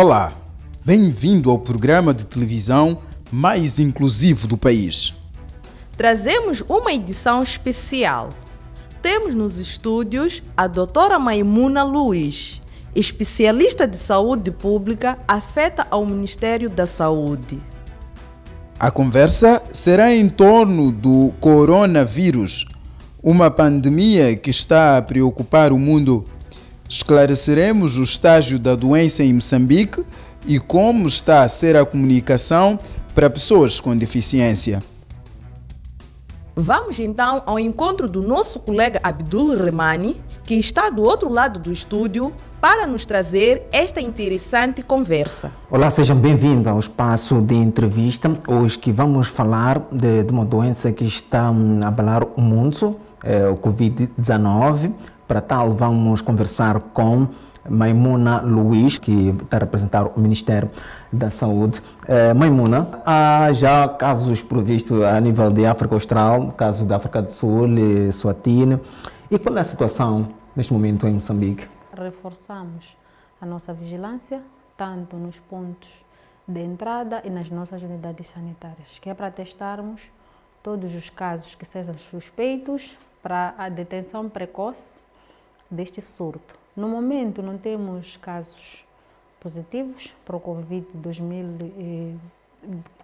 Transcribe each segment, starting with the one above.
Olá, bem-vindo ao programa de televisão mais inclusivo do país. Trazemos uma edição especial. Temos nos estúdios a doutora Maimuna Luiz, especialista de saúde pública afeta ao Ministério da Saúde. A conversa será em torno do coronavírus, uma pandemia que está a preocupar o mundo. Esclareceremos o estágio da doença em Moçambique e como está a ser a comunicação para pessoas com deficiência. Vamos então ao encontro do nosso colega Abdul Remani, que está do outro lado do estúdio, para nos trazer esta interessante conversa. Olá, sejam bem-vindos ao espaço de entrevista. Hoje que vamos falar de uma doença que está a abalar o mundo, o Covid-19. Para tal, vamos conversar com Maimuna Luiz, que está a representar o Ministério da Saúde. Maimuna, há já casos previstos a nível de África Austral, caso da África do Sul, Suazilândia. E qual é a situação neste momento em Moçambique? Reforçamos a nossa vigilância, tanto nos pontos de entrada e nas nossas unidades sanitárias, que é para testarmos todos os casos que sejam suspeitos para a detenção precoce deste surto. No momento não temos casos positivos para o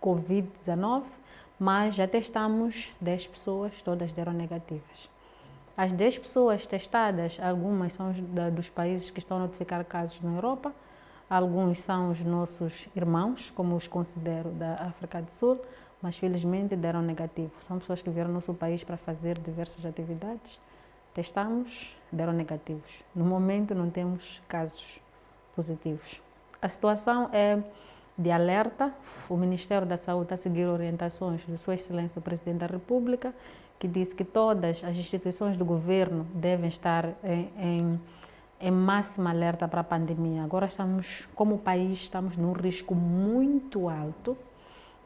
Covid-19, mas já testamos 10 pessoas, todas deram negativas. As 10 pessoas testadas, algumas são dos países que estão a notificar casos na Europa, alguns são os nossos irmãos, como os considero, da África do Sul, mas felizmente deram negativo. São pessoas que vieram ao nosso país para fazer diversas atividades. Testamos, deram negativos. No momento não temos casos positivos. A situação é de alerta. O Ministério da Saúde está a seguir orientações de Sua Excelência o Presidente da República, que diz que todas as instituições do governo devem estar em máxima alerta para a pandemia. Agora estamos, como país, estamos num risco muito alto,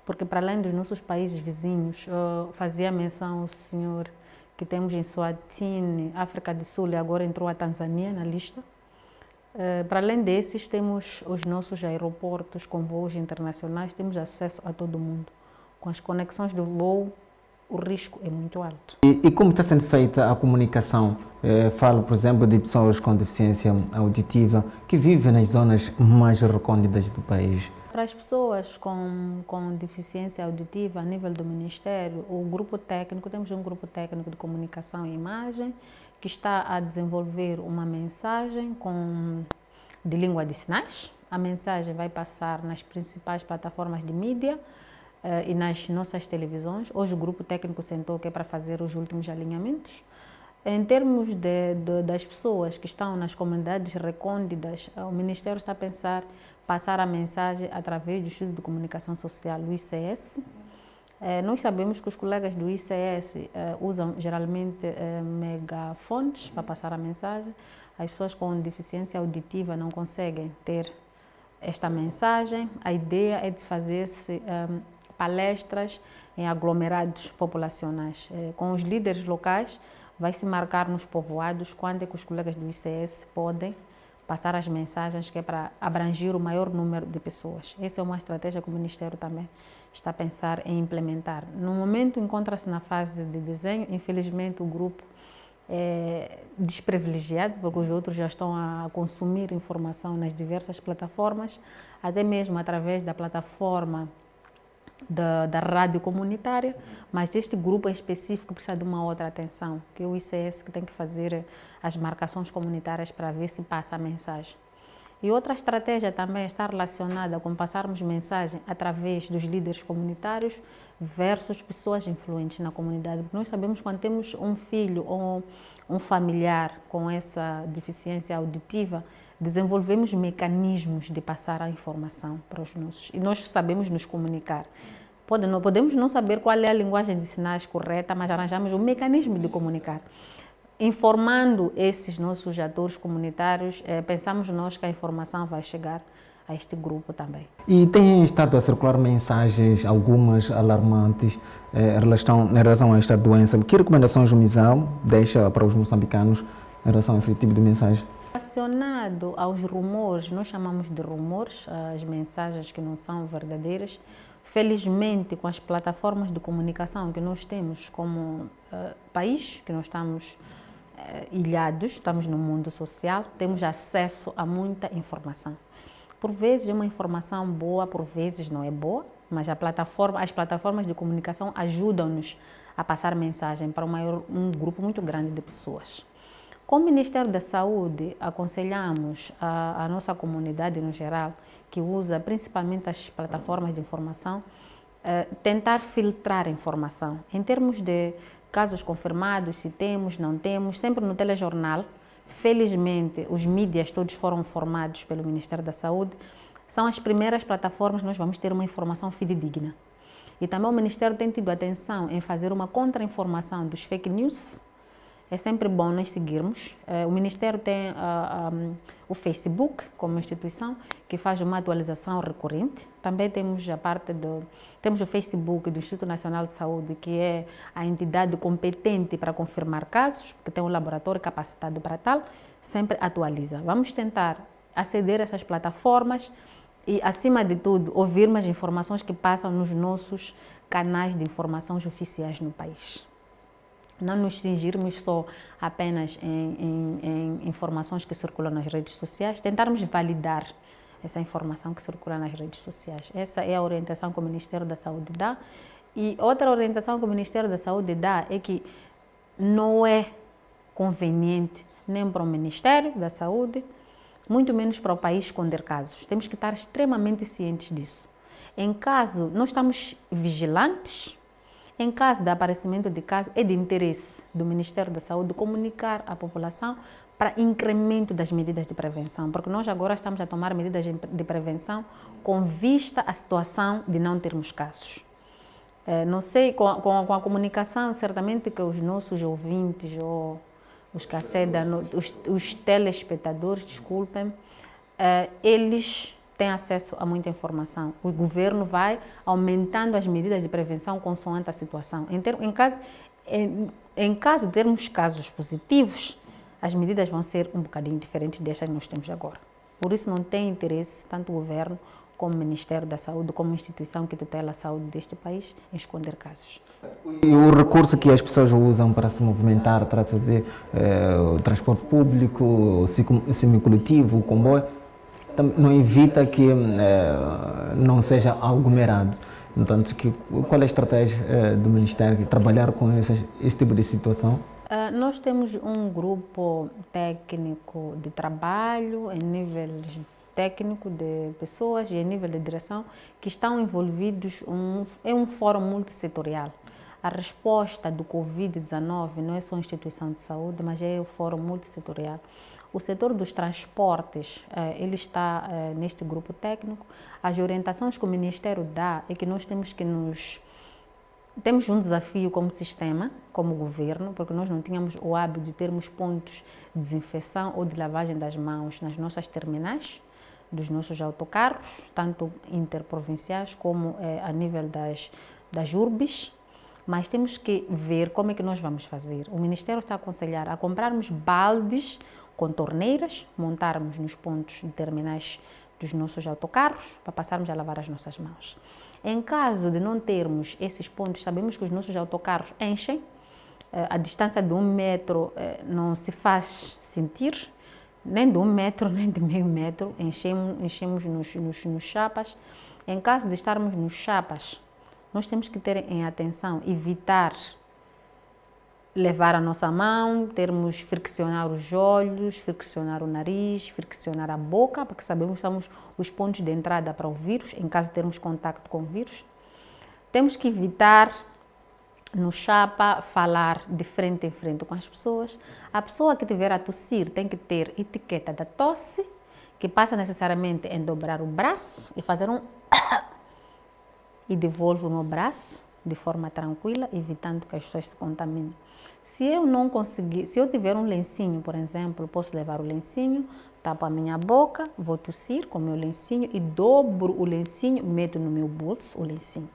porque para além dos nossos países vizinhos, fazia menção o senhor que temos em Suazilândia, África do Sul, e agora entrou a Tanzânia na lista. Para além desses, temos os nossos aeroportos com voos internacionais, temos acesso a todo mundo. Com as conexões do voo, o risco é muito alto. E como está sendo feita a comunicação? Falo, por exemplo, de pessoas com deficiência auditiva que vivem nas zonas mais recônditas do país. Para as pessoas com deficiência auditiva, a nível do Ministério, o grupo técnico, temos um grupo técnico de comunicação e imagem que está a desenvolver uma mensagem de língua de sinais. A mensagem vai passar nas principais plataformas de mídia e nas nossas televisões. Hoje o grupo técnico sentou que é para fazer os últimos alinhamentos. Em termos das pessoas que estão nas comunidades recônditas, o Ministério está a pensar passar a mensagem através do Instituto de Comunicação Social, o ICS. Nós sabemos que os colegas do ICS usam geralmente megafones para passar a mensagem. As pessoas com deficiência auditiva não conseguem ter esta mensagem. A ideia é de fazer-se palestras em aglomerados populacionais. Com os líderes locais, vai-se marcar nos povoados quando é que os colegas do ICS podem passar as mensagens, que é para abranger o maior número de pessoas. Essa é uma estratégia que o Ministério também está a pensar em implementar. No momento, encontra-se na fase de desenho. Infelizmente, o grupo é desprivilegiado, porque os outros já estão a consumir informação nas diversas plataformas, até mesmo através da plataforma da rádio comunitária, mas este grupo em específico precisa de uma outra atenção, que é o ICS, que tem que fazer as marcações comunitárias para ver se passa a mensagem. E outra estratégia também está relacionada com passarmos mensagem através dos líderes comunitários versus pessoas influentes na comunidade. Nós sabemos que quando temos um filho ou um familiar com essa deficiência auditiva, desenvolvemos mecanismos de passar a informação para os nossos. E nós sabemos nos comunicar. Podemos não saber qual é a linguagem de sinais correta, mas arranjamos um mecanismo de comunicar. Informando esses nossos atores comunitários, pensamos nós que a informação vai chegar a este grupo também. E têm estado a circular mensagens, algumas alarmantes, em relação a esta doença. Que recomendações o MISAL deixa para os moçambicanos em relação a esse tipo de mensagem? Relacionado aos rumores, nós chamamos de rumores, as mensagens que não são verdadeiras. Felizmente, com as plataformas de comunicação que nós temos como país, que nós estamos ilhados, estamos no mundo social, temos acesso a muita informação. Por vezes é uma informação boa, por vezes não é boa, mas a plataforma, as plataformas de comunicação ajudam-nos a passar mensagem para um grupo muito grande de pessoas. Como Ministério da Saúde, aconselhamos a nossa comunidade no geral, que usa principalmente as plataformas de informação, tentar filtrar a informação. Em termos de casos confirmados, se temos, não temos, sempre no telejornal, felizmente os mídias todos foram formados pelo Ministério da Saúde, são as primeiras plataformas que nós vamos ter uma informação fidedigna. E também o Ministério tem tido atenção em fazer uma contra-informação dos fake news. É sempre bom nós seguirmos. O Ministério tem o Facebook como instituição, que faz uma atualização recorrente. Também temos a parte temos o Facebook do Instituto Nacional de Saúde, que é a entidade competente para confirmar casos, que tem um laboratório capacitado para tal, sempre atualiza. Vamos tentar aceder a essas plataformas e, acima de tudo, ouvirmos as informações que passam nos nossos canais de informações oficiais no país. Não nos cingirmos só apenas em informações que circulam nas redes sociais, tentarmos validar essa informação que circula nas redes sociais. Essa é a orientação que o Ministério da Saúde dá. E outra orientação que o Ministério da Saúde dá é que não é conveniente nem para o Ministério da Saúde, muito menos para o país esconder casos. Temos que estar extremamente cientes disso. Em caso, nós estamos vigilantes. Em caso de aparecimento de casos, é de interesse do Ministério da Saúde comunicar à população para incremento das medidas de prevenção, porque nós agora estamos a tomar medidas de prevenção com vista à situação de não termos casos. Não sei, com a comunicação, certamente que os nossos ouvintes ou os que acedam, os telespectadores, desculpem, eles tem acesso a muita informação. O governo vai aumentando as medidas de prevenção consoante a situação. Em caso de termos casos positivos, as medidas vão ser um bocadinho diferentes dessas que nós temos agora. Por isso não tem interesse, tanto o governo como o Ministério da Saúde, como instituição que tutela a saúde deste país, em esconder casos. E o recurso que as pessoas usam para se movimentar, trata-se de o transporte público, o semicoletivo, o comboio, não evita que não seja aglomerado. Portanto, qual é a estratégia do Ministério de trabalhar com esse tipo de situação? Nós temos um grupo técnico de trabalho, em nível técnico de pessoas e em nível de direção, que estão envolvidos em um fórum multissetorial. A resposta do Covid-19 não é só a instituição de saúde, mas é o fórum multissetorial. O setor dos transportes, ele está neste grupo técnico. As orientações que o Ministério dá é que nós temos um desafio como sistema, como governo, porque nós não tínhamos o hábito de termos pontos de desinfecção ou de lavagem das mãos nas nossas terminais, dos nossos autocarros, tanto interprovinciais como a nível das urbes. Mas temos que ver como é que nós vamos fazer. O Ministério está a aconselhar a comprarmos baldes com torneiras, montarmos nos pontos de terminais dos nossos autocarros para passarmos a lavar as nossas mãos. Em caso de não termos esses pontos, sabemos que os nossos autocarros enchem, a distância de 1 metro não se faz sentir, nem de 1 metro, nem de meio metro, enchemos nos chapas. Em caso de estarmos nos chapas, nós temos que ter em atenção, evitar levar a nossa mão, termos friccionar os olhos, friccionar o nariz, friccionar a boca, porque sabemos que são os pontos de entrada para o vírus, em caso de termos contacto com o vírus. Temos que evitar, no chapa, falar de frente em frente com as pessoas. A pessoa que tiver a tossir tem que ter etiqueta da tosse, que passa necessariamente em dobrar o braço e fazer um... e devolvo o meu braço de forma tranquila, evitando que as pessoas se contaminem. Se eu não conseguir, se eu tiver um lencinho, por exemplo, posso levar o lencinho, tapo a minha boca, vou tossir com o meu lencinho e dobro o lencinho, meto no meu bolso o lencinho.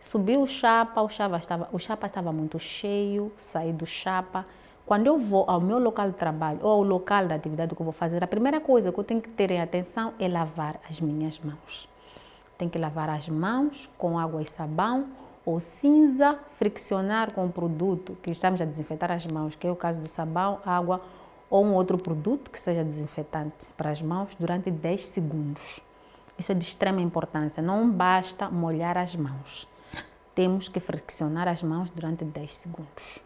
Subi o chapa estava muito cheio, saí do chapa. Quando eu vou ao meu local de trabalho ou ao local da atividade que eu vou fazer, a primeira coisa que eu tenho que ter em atenção é lavar as minhas mãos. Tenho que lavar as mãos com água e sabão ou cinza, friccionar com o produto que estamos a desinfetar as mãos, que é o caso do sabão, água ou um outro produto que seja desinfetante para as mãos durante 10 segundos. Isso é de extrema importância, não basta molhar as mãos. Temos que friccionar as mãos durante 10 segundos.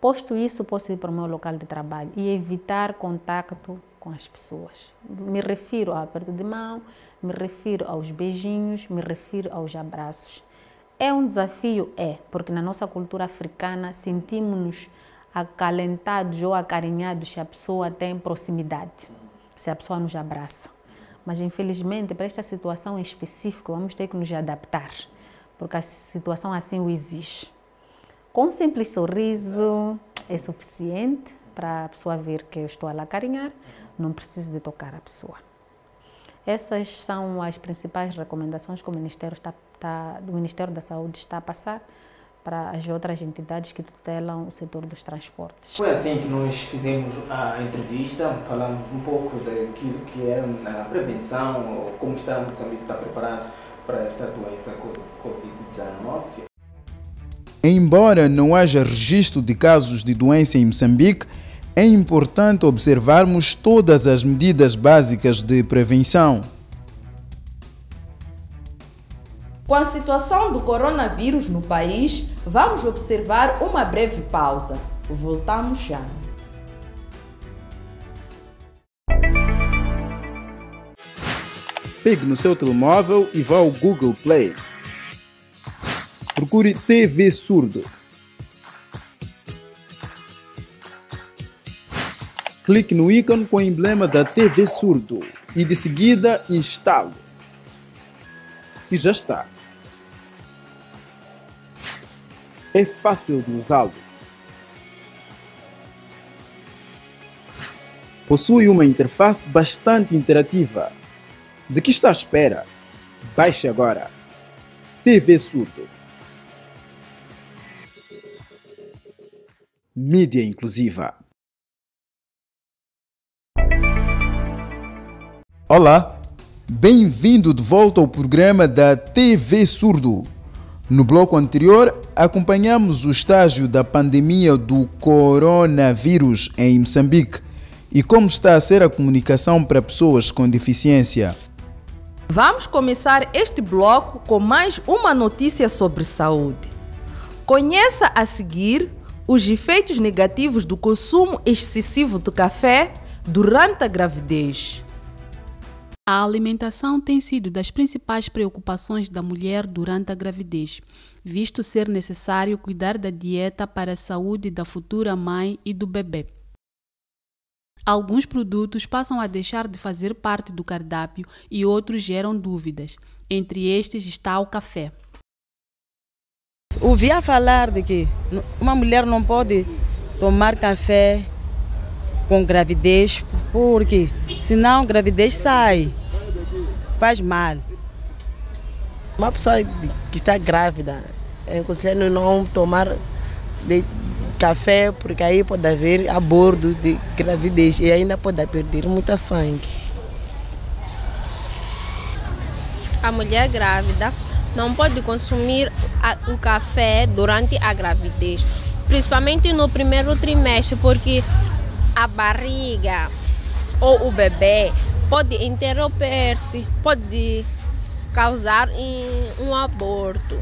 Posto isso, posso ir para o meu local de trabalho e evitar contacto com as pessoas. Me refiro ao aperto de mão, me refiro aos beijinhos, me refiro aos abraços. É um desafio? É, porque na nossa cultura africana sentimos-nos acalentados ou acarinhados se a pessoa tem proximidade, se a pessoa nos abraça. Mas infelizmente, para esta situação em específico, vamos ter que nos adaptar, porque a situação assim o exige. Com um simples sorriso é suficiente para a pessoa ver que eu estou a lá carinhar, não preciso de tocar a pessoa. Essas são as principais recomendações que o Ministério, o Ministério da Saúde está a passar para as outras entidades que tutelam o setor dos transportes. Foi assim que nós fizemos a entrevista, falando um pouco daquilo que é a prevenção, como está Moçambique preparado para esta doença Covid-19. Embora não haja registro de casos de doença em Moçambique, é importante observarmos todas as medidas básicas de prevenção. Com a situação do coronavírus no país, vamos observar uma breve pausa. Voltamos já. Pegue no seu telemóvel e vá ao Google Play. Procure TV Surdo. Clique no ícone com o emblema da TV Surdo e de seguida instale. E já está. É fácil de usá-lo. Possui uma interface bastante interativa. De que está à espera? Baixe agora. TV Surdo. Mídia inclusiva. Olá, bem-vindo de volta ao programa da TV Surdo. No bloco anterior, acompanhamos o estágio da pandemia do coronavírus em Moçambique e como está a ser a comunicação para pessoas com deficiência. Vamos começar este bloco com mais uma notícia sobre saúde. Conheça a seguir os efeitos negativos do consumo excessivo de café durante a gravidez. A alimentação tem sido das principais preocupações da mulher durante a gravidez, visto ser necessário cuidar da dieta para a saúde da futura mãe e do bebê. Alguns produtos passam a deixar de fazer parte do cardápio e outros geram dúvidas. Entre estes está o café. Ouvia falar de que uma mulher não pode tomar café com gravidez, porque senão a gravidez sai, faz mal. Uma pessoa que está grávida, eu aconselho não tomar de café, porque aí pode haver aborto de gravidez e ainda pode perder muita sangue. A mulher grávida não pode consumir o café durante a gravidez, principalmente no primeiro trimestre, porque a barriga ou o bebê pode interromper-se, pode causar um aborto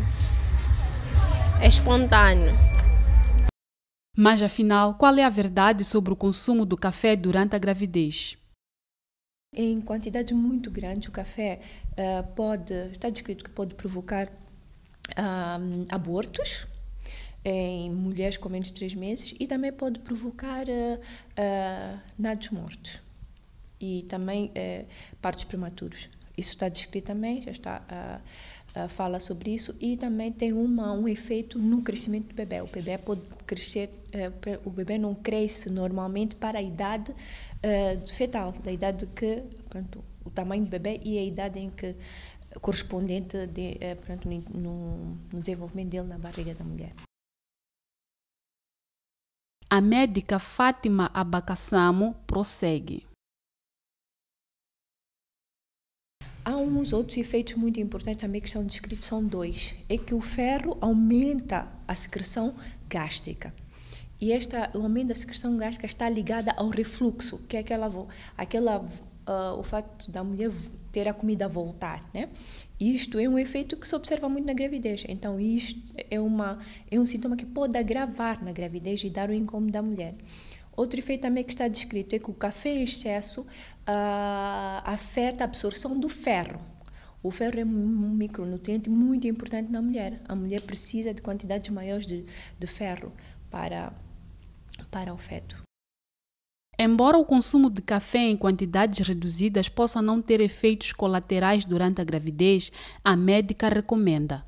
espontâneo. Mas afinal, qual é a verdade sobre o consumo do café durante a gravidez? Em quantidade muito grande, o café está descrito que pode provocar abortos em mulheres com menos de 3 meses e também pode provocar nados mortos e também partos prematuros. Isso está descrito também, fala sobre isso e também tem um efeito no crescimento do bebê. O bebê pode crescer, o bebê não cresce normalmente para a idade fetal, da idade que, pronto, o tamanho do bebê e a idade em que correspondente no desenvolvimento dele na barriga da mulher. A médica Fátima Abacassamo prossegue. Há uns outros efeitos muito importantes também que estão descritos, são dois. É que o ferro aumenta a secreção gástrica. E o aumento da secreção gástrica está ligada ao refluxo, que é o fato da mulher ter a comida voltar, né? Isto é um efeito que se observa muito na gravidez. Então, isto é um sintoma que pode agravar na gravidez e dar o incômodo da mulher. Outro efeito também que está descrito é que o café em excesso afeta a absorção do ferro. O ferro é um micronutriente muito importante na mulher. A mulher precisa de quantidades maiores de ferro para o feto. Embora o consumo de café em quantidades reduzidas possa não ter efeitos colaterais durante a gravidez, a médica recomenda.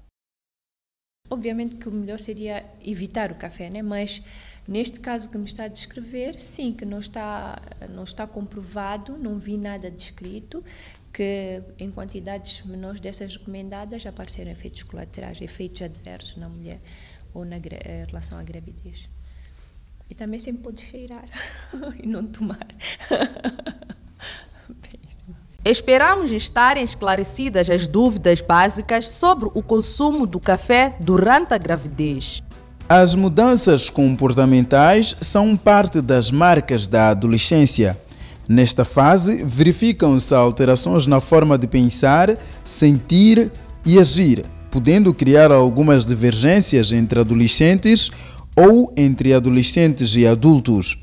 Obviamente que o melhor seria evitar o café, né? Mas neste caso que me está a descrever, sim, que não está comprovado, não vi nada descrito, que em quantidades menores dessas recomendadas apareceram efeitos colaterais, efeitos adversos na mulher ou em relação à gravidez. E também sempre pode cheirar e não tomar. Esperamos estarem esclarecidas as dúvidas básicas sobre o consumo do café durante a gravidez. As mudanças comportamentais são parte das marcas da adolescência. Nesta fase, verificam-se alterações na forma de pensar, sentir e agir, podendo criar algumas divergências entre adolescentes ou entre adolescentes e adultos.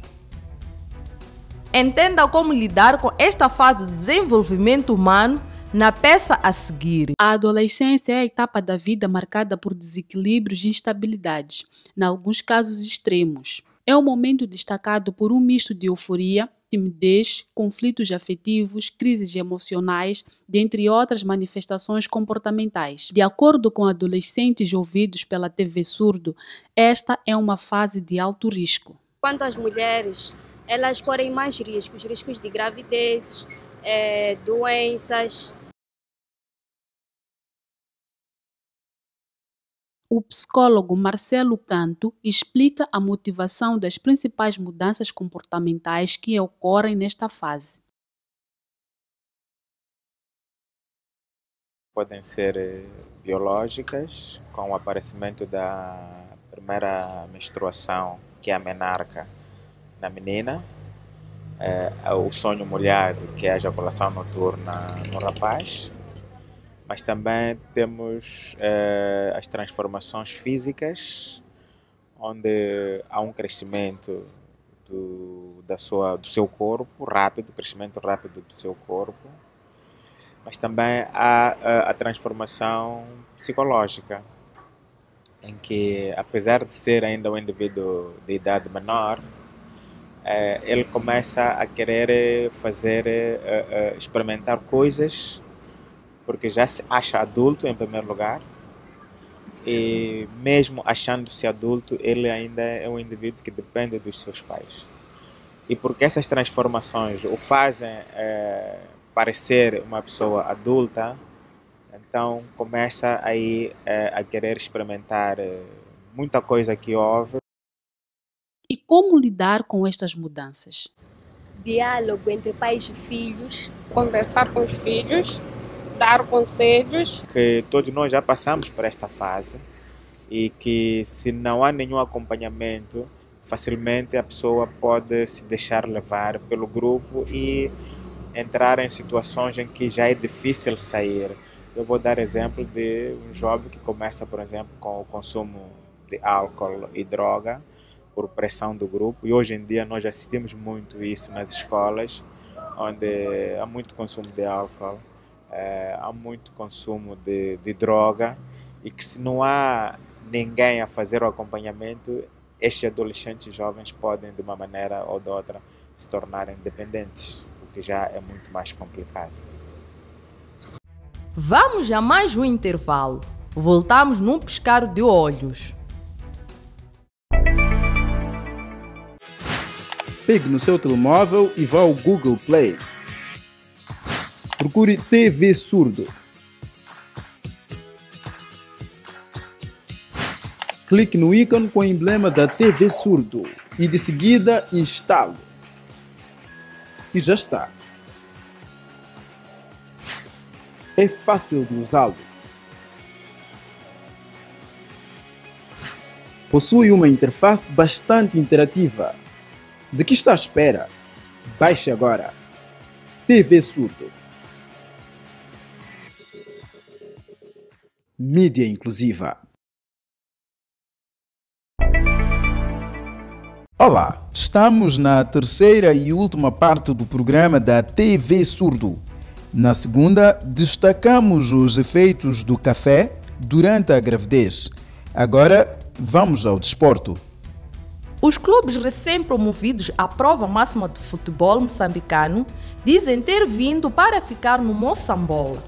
Entenda como lidar com esta fase do desenvolvimento humano na peça a seguir. A adolescência é a etapa da vida marcada por desequilíbrios e instabilidades, em alguns casos extremos. É um momento destacado por um misto de euforia, timidez, conflitos afetivos, crises emocionais, dentre outras manifestações comportamentais. De acordo com adolescentes ouvidos pela TV Surdo, esta é uma fase de alto risco. Quanto às mulheres, elas correm mais riscos, riscos de gravidez, doenças. O psicólogo Marcelo Canto explica a motivação das principais mudanças comportamentais que ocorrem nesta fase. Podem ser biológicas, com o aparecimento da primeira menstruação, que é a menarca, na menina, o sonho molhado, que é a ejaculação noturna no rapaz. Mas também temos as transformações físicas, onde há um crescimento do seu corpo, crescimento rápido do seu corpo. Mas também há a transformação psicológica, em que, apesar de ser ainda um indivíduo de idade menor, ele começa a querer experimentar coisas, porque já se acha adulto em primeiro lugar, e mesmo achando-se adulto, ele ainda é um indivíduo que depende dos seus pais. E porque essas transformações o fazem parecer uma pessoa adulta, então começa aí a querer experimentar muita coisa que houve. E como lidar com estas mudanças? Diálogo entre pais e filhos, conversar com os filhos, dar conselhos. Que todos nós já passamos por esta fase e que, se não há nenhum acompanhamento, facilmente a pessoa pode se deixar levar pelo grupo e entrar em situações em que já é difícil sair. Eu vou dar exemplo de um jovem que começa, por exemplo, com o consumo de álcool e droga por pressão do grupo, e hoje em dia nós assistimos muito isso nas escolas, onde há muito consumo de álcool. Há muito consumo de droga, e que, se não há ninguém a fazer o acompanhamento, estes adolescentes jovens podem, de uma maneira ou de outra, se tornarem dependentes, o que já é muito mais complicado. Vamos a mais um intervalo. Voltamos num piscar de olhos. Pegue no seu telemóvel e vá ao Google Play. Procure TV Surdo. Clique no ícone com o emblema da TV Surdo. e de seguida instalo. E já está. É fácil de usá-lo. Possui uma interface bastante interativa. De que está à espera? Baixe agora. TV Surdo. Mídia inclusiva. Olá, estamos na terceira e última parte do programa da TV Surdo. Na segunda, destacamos os efeitos do café durante a gravidez. Agora, vamos ao desporto. Os clubes recém-promovidos à prova máxima de futebol moçambicano dizem ter vindo para ficar no Moçambola.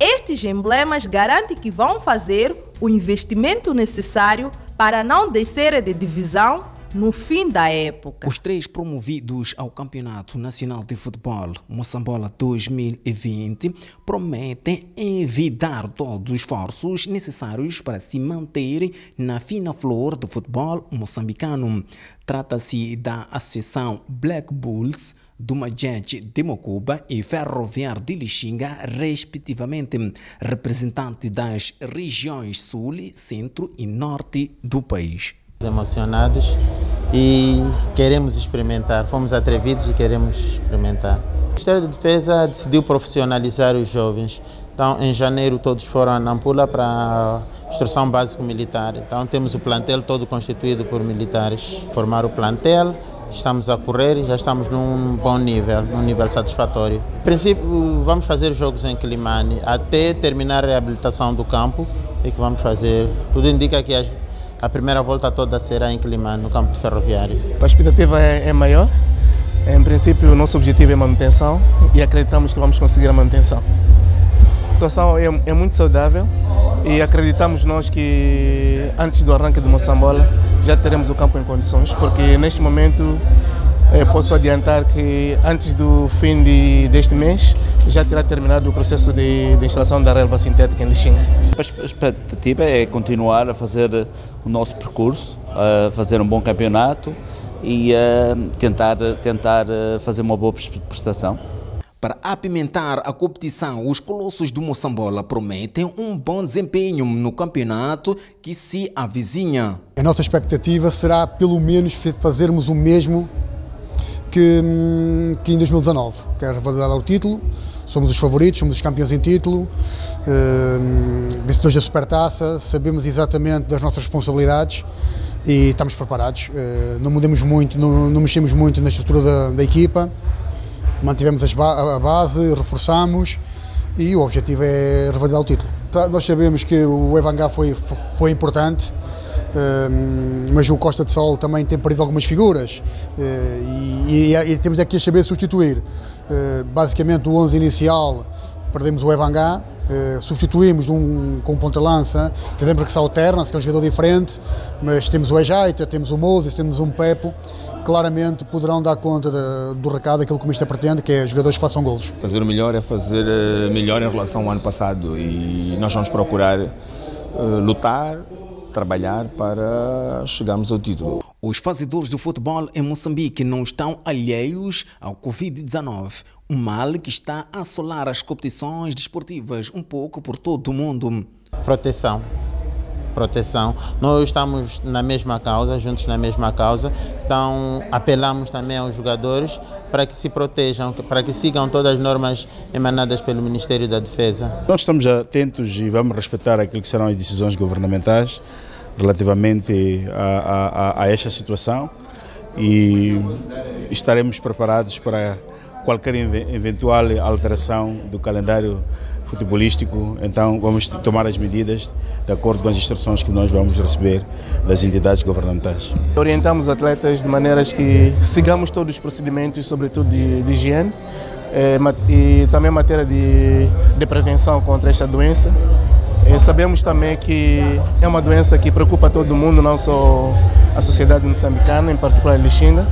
Estes emblemas garantem que vão fazer o investimento necessário para não descer de divisão no fim da época. Os três promovidos ao Campeonato Nacional de Futebol Moçambola 2020 prometem envidar todos os esforços necessários para se manterem na fina flor do futebol moçambicano. Trata-se da Associação Black Bulls, Duma Gente de Mocuba e Ferroviário de Lichinga, respectivamente, representante das regiões Sul, Centro e Norte do país. Emocionados e queremos experimentar, fomos atrevidos e queremos experimentar. O Ministério da Defesa decidiu profissionalizar os jovens, então em janeiro todos foram a Nampula para a instrução básico militar, então temos o plantel todo constituído por militares, formar o plantel, estamos a correr e já estamos num bom nível, num nível satisfatório. Em princípio vamos fazer jogos em Quelimane até terminar a reabilitação do campo e que vamos fazer, tudo indica que a primeira volta toda será em Quelimane, no campo de ferroviário. A expectativa é maior. Em princípio, o nosso objetivo é manutenção e acreditamos que vamos conseguir a manutenção. A situação é muito saudável e acreditamos nós que antes do arranque do Moçambola já teremos o campo em condições, porque neste momento posso adiantar que antes do fim deste mês já terá terminado o processo de instalação da relva sintética em Lichinga. A expectativa é continuar a fazer o nosso percurso, a fazer um bom campeonato e a tentar fazer uma boa prestação. Para apimentar a competição, os colossos do Moçambola prometem um bom desempenho no campeonato que se avizinha. A nossa expectativa será pelo menos fazermos o mesmo que em 2019, quer validar o título, somos os favoritos, somos os campeões em título, vencedores da Supertaça, sabemos exatamente das nossas responsabilidades e estamos preparados, não mudamos muito, não mexemos muito na estrutura da equipa, mantivemos a base, reforçamos e o objetivo é revalidar o título. Nós sabemos que o Evangá foi importante, mas o Costa de Sol também tem perdido algumas figuras e temos aqui a saber substituir. Basicamente o 11 inicial perdemos o Evangá, substituímos com ponta-lança, fizemos que se alterna, que é um jogador diferente, mas temos o Ejaita, temos o Moses, temos um Pepo, claramente poderão dar conta do recado daquilo que o Mister pretende, que é jogadores que façam golos. Fazer o melhor é fazer melhor em relação ao ano passado e nós vamos procurar lutar, trabalhar para chegarmos ao título. Os fazedores do futebol em Moçambique não estão alheios ao Covid-19, um mal que está a assolar as competições desportivas um pouco por todo o mundo. Proteção. Nós estamos na mesma causa, juntos na mesma causa, então apelamos também aos jogadores para que se protejam, para que sigam todas as normas emanadas pelo Ministério da Defesa. Nós estamos atentos e vamos respeitar aquilo que serão as decisões governamentais relativamente a esta situação e estaremos preparados para qualquer eventual alteração do calendário futebolístico, então vamos tomar as medidas de acordo com as instruções que nós vamos receber das entidades governamentais. Orientamos os atletas de maneiras que sigamos todos os procedimentos, sobretudo de higiene e também matéria de prevenção contra esta doença. Sabemos também que é uma doença que preocupa todo mundo, não só a sociedade moçambicana, em particular a Lichinga,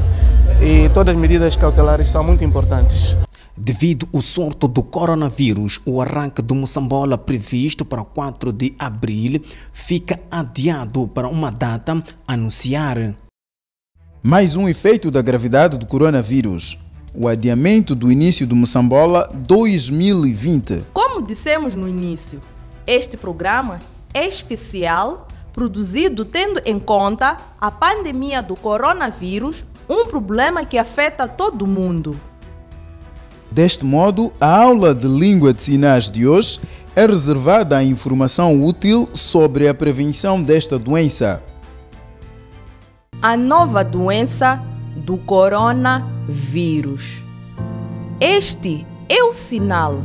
e todas as medidas cautelares são muito importantes. Devido ao surto do coronavírus, o arranque do Moçambola previsto para 4 de abril fica adiado para uma data a anunciar. Mais um efeito da gravidade do coronavírus, o adiamento do início do Moçambola 2020. Como dissemos no início, este programa é especial, produzido tendo em conta a pandemia do coronavírus, um problema que afeta todo o mundo. Deste modo, a aula de língua de sinais de hoje é reservada à informação útil sobre a prevenção desta doença. A nova doença do coronavírus. Este é o sinal.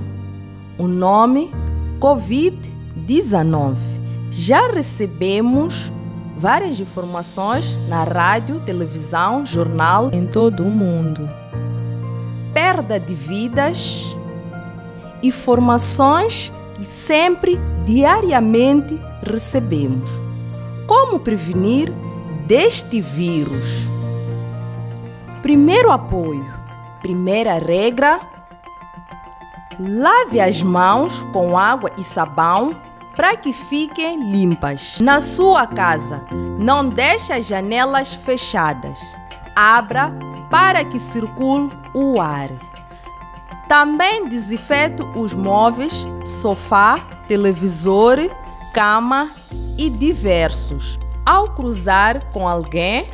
O nome Covid-19. Já recebemos várias informações na rádio, televisão, jornal, em todo o mundo. Perda de vidas, informações que sempre, diariamente, recebemos. Como prevenir deste vírus? Primeiro apoio, primeira regra: lave as mãos com água e sabão para que fiquem limpas. Na sua casa, não deixe as janelas fechadas, abra para que circule o ar. Também desinfete os móveis, sofá, televisor, cama e diversos. Ao cruzar com alguém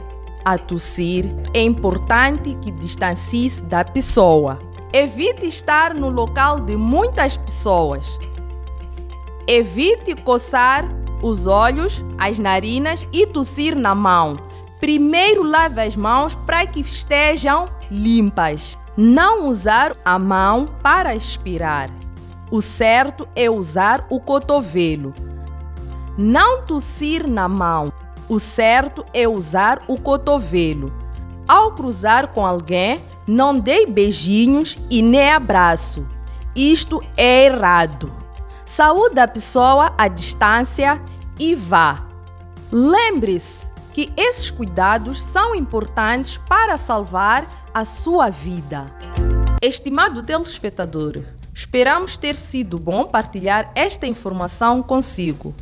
a tossir, é importante que distancie-se da pessoa. Evite estar no local de muitas pessoas. Evite coçar os olhos, as narinas e tossir na mão. Primeiro lave as mãos para que estejam limpas. Não usar a mão para expirar. O certo é usar o cotovelo. Não tossir na mão. O certo é usar o cotovelo. Ao cruzar com alguém, não dê beijinhos e nem abraço. Isto é errado. Saúde a pessoa à distância e vá. Lembre-se que esses cuidados são importantes para salvar a sua vida. Estimado telespectador, esperamos ter sido bom partilhar esta informação consigo.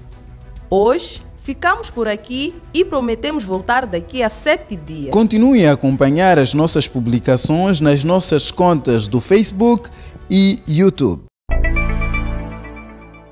Hoje, ficamos por aqui e prometemos voltar daqui a 7 dias. Continue a acompanhar as nossas publicações nas nossas contas do Facebook e YouTube.